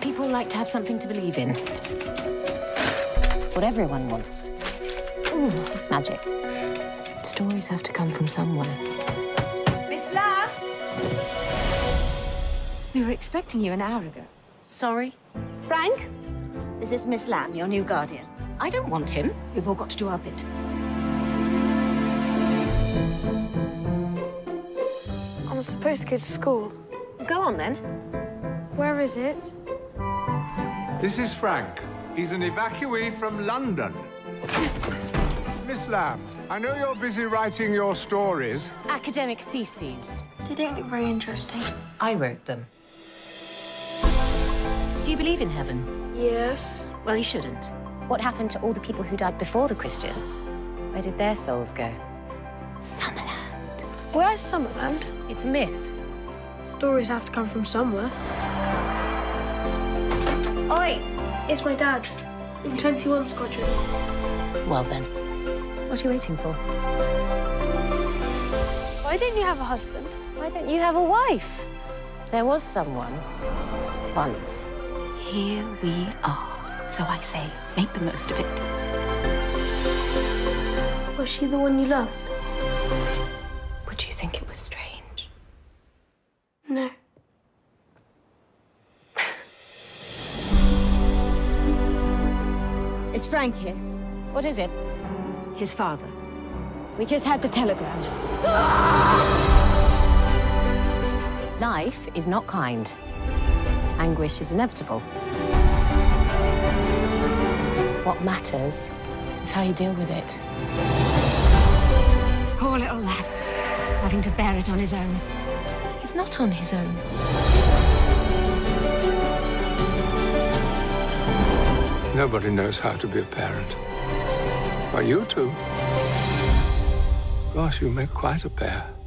People like to have something to believe in. It's what everyone wants. Ooh, magic. Stories have to come from somewhere. Miss Lamb! We were expecting you an hour ago. Sorry? Frank, this is Miss Lamb, your new guardian. I don't want him. We've all got to do our bit. I'm supposed to go to school. Go on, then. Where is it? This is Frank. He's an evacuee from London. Miss Lamb, I know you're busy writing your stories. Academic theses. They don't look very interesting. I wrote them. Do you believe in heaven? Yes. Well, you shouldn't. What happened to all the people who died before the Christians? Where did their souls go? Summerland. Where's Summerland? It's a myth. Stories have to come from somewhere. Oi! It's my dad's. In 21 Squadron. Well then, what are you waiting for? Why don't you have a husband? Why don't you have a wife? There was someone once. Here we are. So I say, make the most of it. Was she the one you loved? Do you think it was strange? No. It's Frank here. What is it? His father. We just had the telegram. Life is not kind. Anguish is inevitable. What matters is how you deal with it. Poor little lad. Having to bear it on his own. He's not on his own. Nobody knows how to be a parent. But you two. Gosh, you make quite a pair.